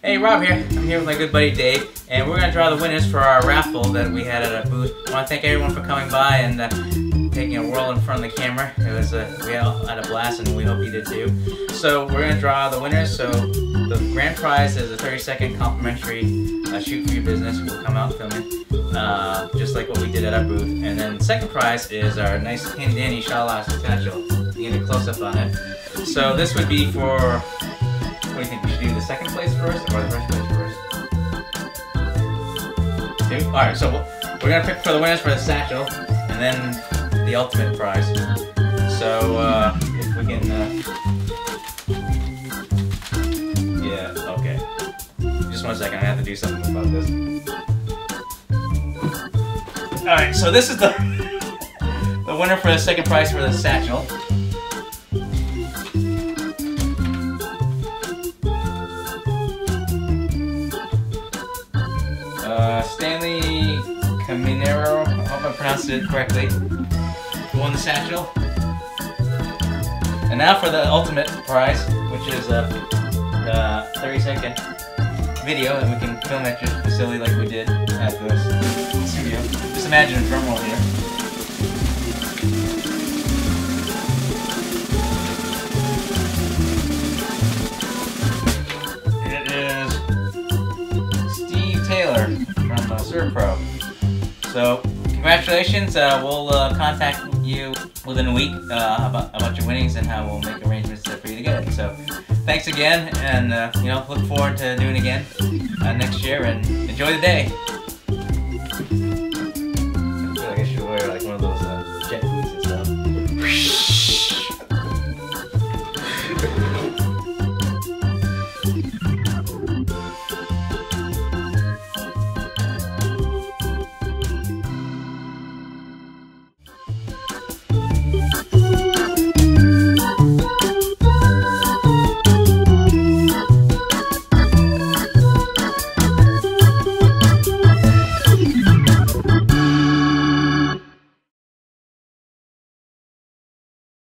Hey, Rob here. I'm here with my good buddy Dave, and we're going to draw the winners for our raffle that we had at our booth. I want to thank everyone for coming by and taking a whirl in front of the camera. We all had a blast, and we hope you did too. So we're going to draw the winners. So the grand prize is a 30-second complimentary shoot for your business. We'll come out filming, just like what we did at our booth. And then the second prize is our nice hand-dandy Sha La La spatula. You get a close-up on it. So this would be for... What do you think? We should do the second place first or the first place first? Two? Alright, so we're going to pick for the winners for the satchel and then the ultimate prize. So, if we can, yeah, okay. Just one second, I have to do something about this. Alright, so this is the winner for the second prize for the satchel. Stanley Caminero, I hope I pronounced it correctly, who won the satchel. And now for the ultimate prize, which is the 30-second video, and we can film at your facility like we did at the studio. Just imagine a drum roll here. ServePro. So, congratulations. We'll contact you within a week about your winnings and how we'll make arrangements for you to get it. So, thanks again, and you know, look forward to doing it again next year. And enjoy the day. I feel like I should wear like one of those jet boots and stuff.